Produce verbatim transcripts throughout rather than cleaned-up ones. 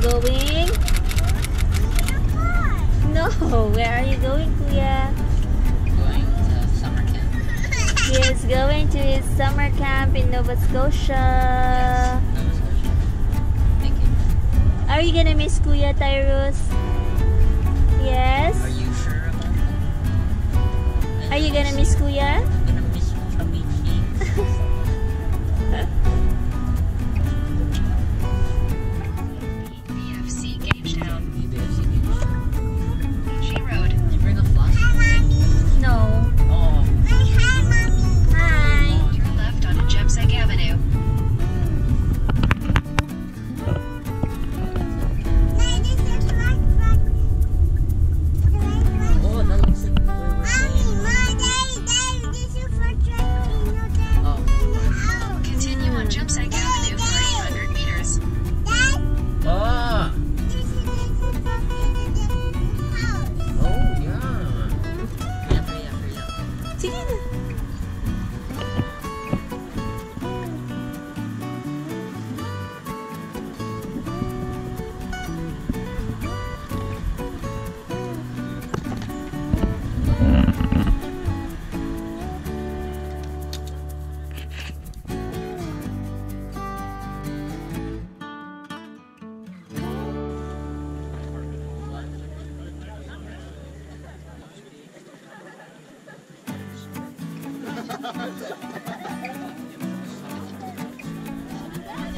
going? No, where are you going, Kuya? I'm going to summer camp. He is going to his summer camp in Nova Scotia. Yes, Nova Scotia. Thank you. Are you gonna miss Kuya Tyrell? Yes. Are you sure about that? Are you gonna miss Kuya? I'm gonna miss you.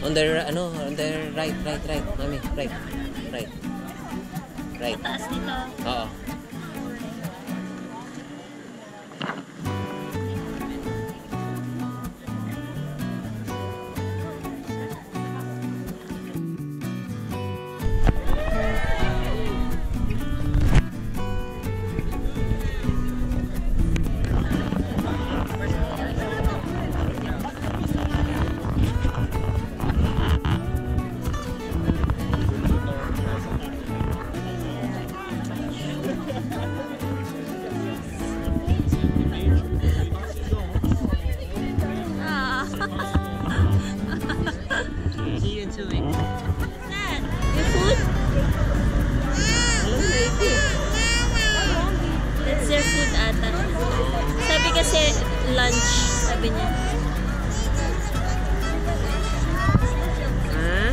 On the ano, on the right, right, right, mami, right, right, right. Taas nito. Oo. Lunch, sabi niya. Huh?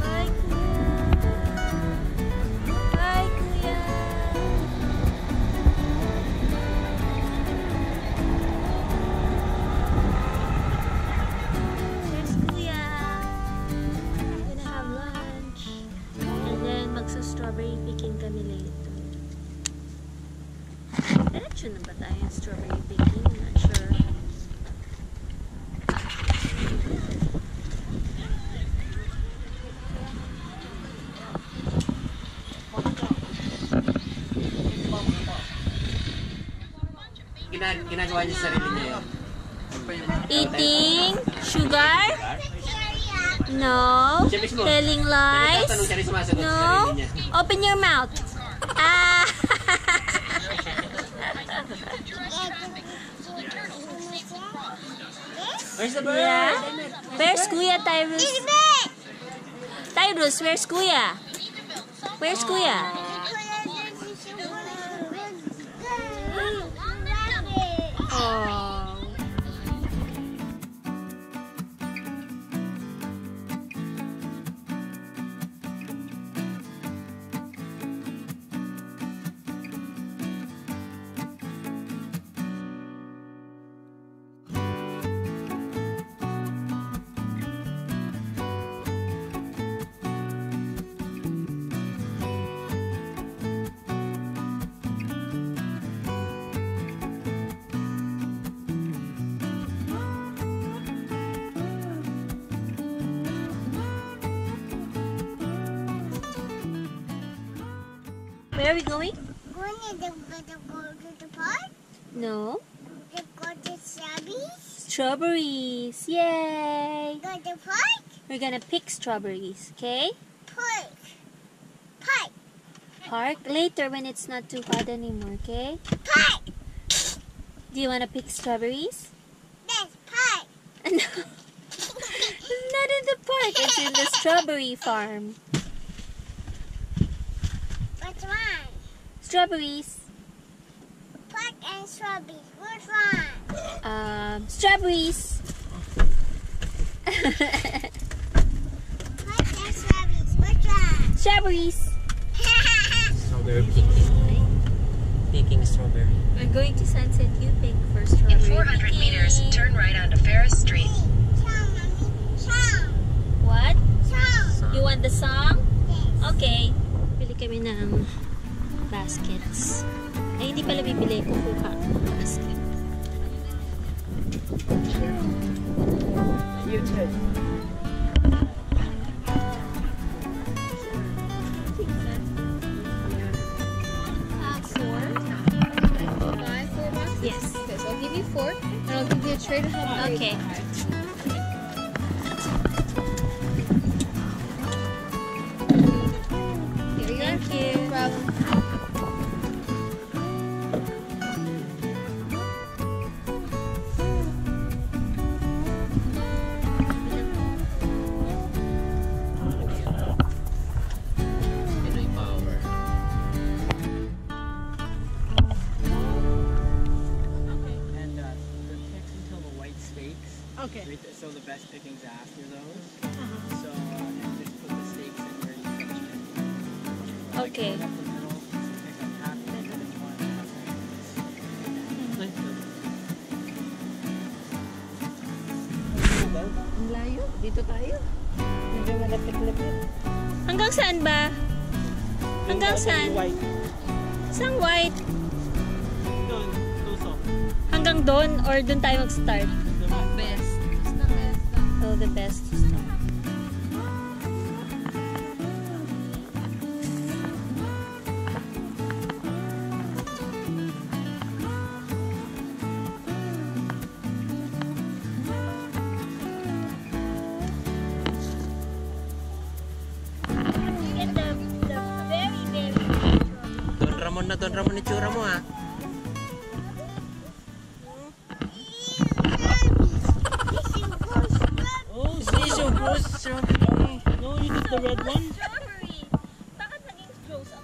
Bye, Kuya. Bye, Kuya. There's Kuya. I'm gonna have lunch. And then magsa-strawberry picking kami later. Diretso na ba tayo strawberry picking? I'm not sure. Ginag ginagawa niya sarili niya. Eating? Sugar? No. Telling lies? No. Open your mouth. Ah! Where's the bird? Yeah. Where's Kuya Tyrus? Tyrus, where's Kuya? Where's Kuya? Oh. Where are we going? Going to the, the, the, the park? No. They go to strawberries? Strawberries, yay! Go to the park? We're gonna pick strawberries, okay? Park. Park. Park later when it's not too hot anymore, okay? Park! Do you wanna pick strawberries? Yes, park. no. Not in the park, it's in the strawberry farm. Which one? Strawberries. Park and strawberries. Which one? Um, strawberries. Park and strawberries. Which one? Strawberries. Strawberry picking. Picking strawberry. We're going to Sunset U Pick for strawberry. In four hundred picking. Meters, turn right onto Ferris Street. What? Song. You want the song? Yes. Okay. Bili kami ng baskets. Ay, hindi pala bibili. Kukuha ng basket. You too. Uh, four. Buy four boxes? Yes. Okay, so I'll give you four. And I'll give you a trade of how many. Okay. Okay. So the best pickings after those. Uh-huh. So uh, and just put the steaks in where you catch them. Like, okay. Pick up the middle, pick up half of it, and one half of it. Ang layo. Dito tayo. Medyo malapit-lapit. Hanggang saan ba? Hanggang saan? Saan white? Doon. Doon. Hanggang doon or doon tayo mag-start? Best. It's the best. Oh, the best stuff. You get the, the very, very good. Don Ramon na, Don Ramon, itsura mo ha. The red one? Strawberry! Bakit naging close up?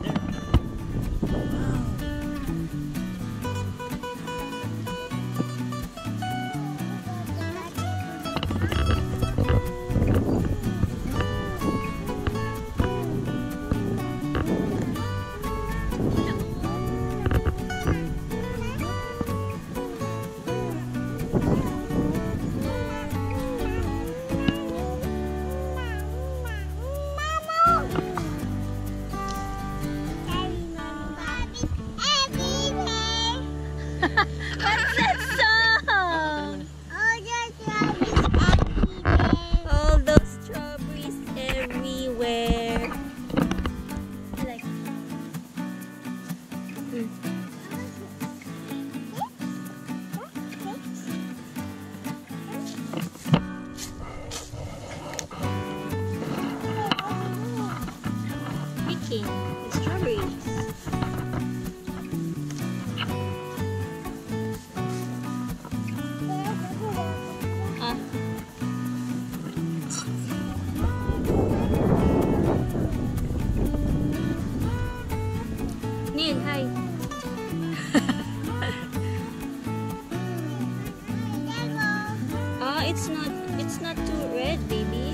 It's not, it's not too red, baby.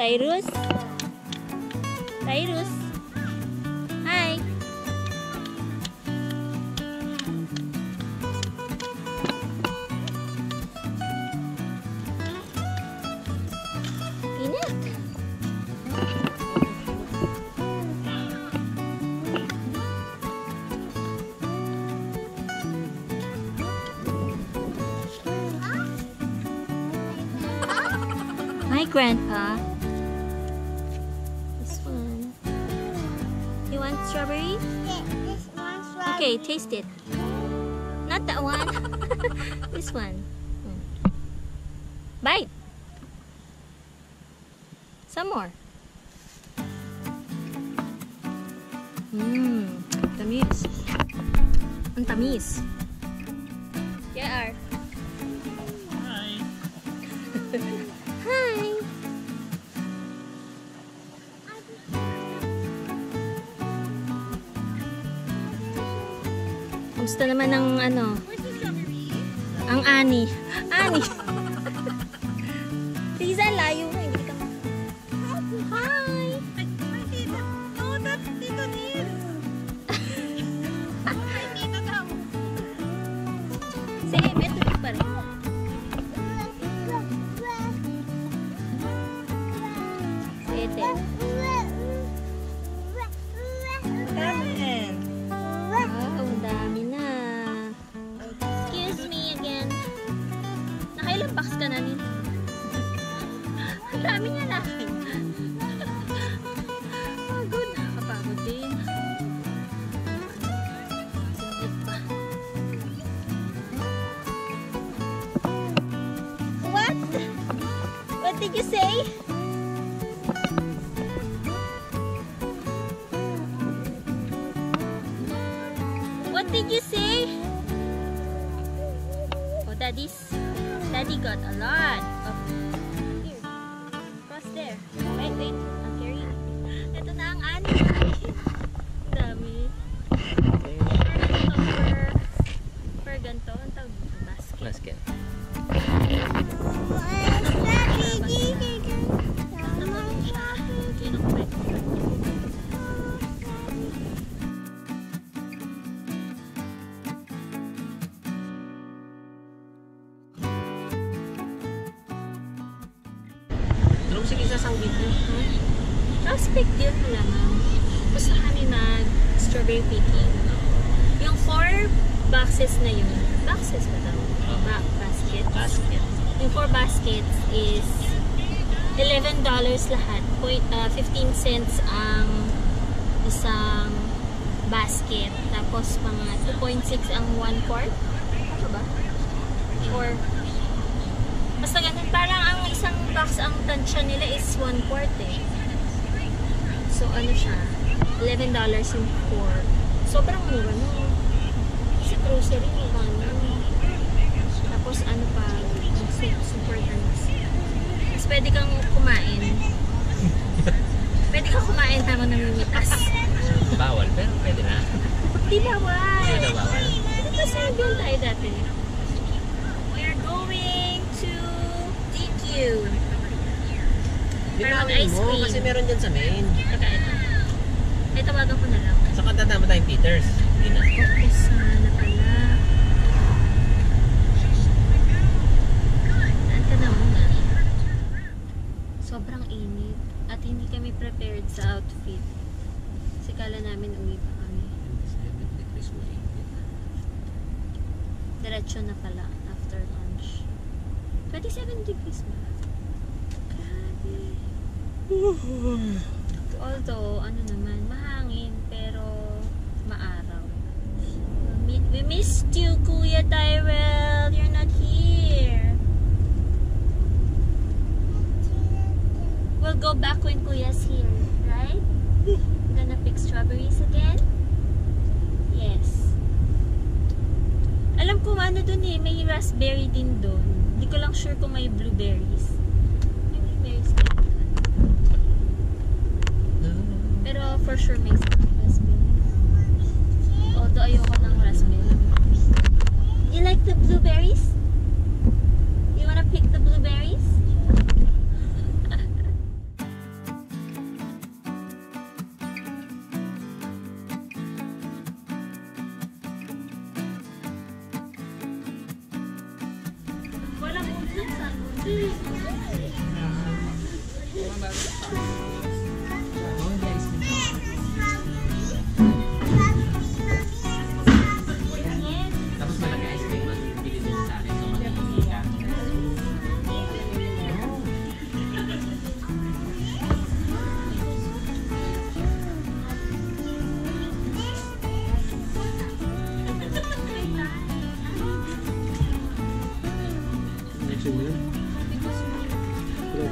Tyrus? Tyrus? Hi! Peanut? Hi, Grandpa. This one. You want strawberry? Yeah, this one strawberry. Okay, taste it. Not that one. This one. Bite. Some more. Mmm. Tamis. Ang tamis. Yeah. Hi. Hi. Gusto naman ng ano? Ang ani. Ani. Liza, layo na. Hindi ka hi. Did you say? What did you say? Oh, daddy's daddy got a lot of here. Cross there. Wait, wait. I'll carry it. Ito na ang ani. Dami. Per, per ganto. Ang tawag basket. Basket. Strawberry picking. Yung four boxes na yun. Boxes ba daw? Ba basket. Basket. Yung four baskets is eleven dollars lahat. Point, uh, fifteen cents ang isang basket. Tapos mga two point six ang one quart. Ano ba? Or basta ganun. Parang ang isang box ang tansya nila is one quart eh. So ano siya? eleven dollars yung four. Sobrang mura no. Kasi grocery mura no. Tapos ano pa, super tamis. Tapos pwede kang kumain. Pwede kang kumain habang namimitas. Bawal, pero pwede na. Hindi bawal. Hindi bawal. Ano ba saan doon tayo dati? We're going to D Q. Parang ice cream. Kasi meron dyan sa main. Taka, ito. Ay, tawagan ko na lang. Sa kanta naman tayong Peters. Hindi na. Okay, sana pala. Saan ka na muna? Sobrang init. At hindi kami prepared sa outfit. Kasi kala namin uwi pa kami. Diretso na pala after lunch. twenty-seven degrees ba? Grabe. Although, ano naman, mahangin, pero maaraw. We missed you, Kuya Tyrell. You're not here. We'll go back when Kuya's here, right? I'm gonna pick strawberries again? Yes. Alam ko ano dun eh, may raspberry din dun. Hindi ko lang sure kung may blueberries. May blueberries din. Pero for sure may raspberry. Although ayoko ng raspberry. You like the blueberries? You wanna pick the blueberries? Walang ulit sa ulit.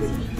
Thank you.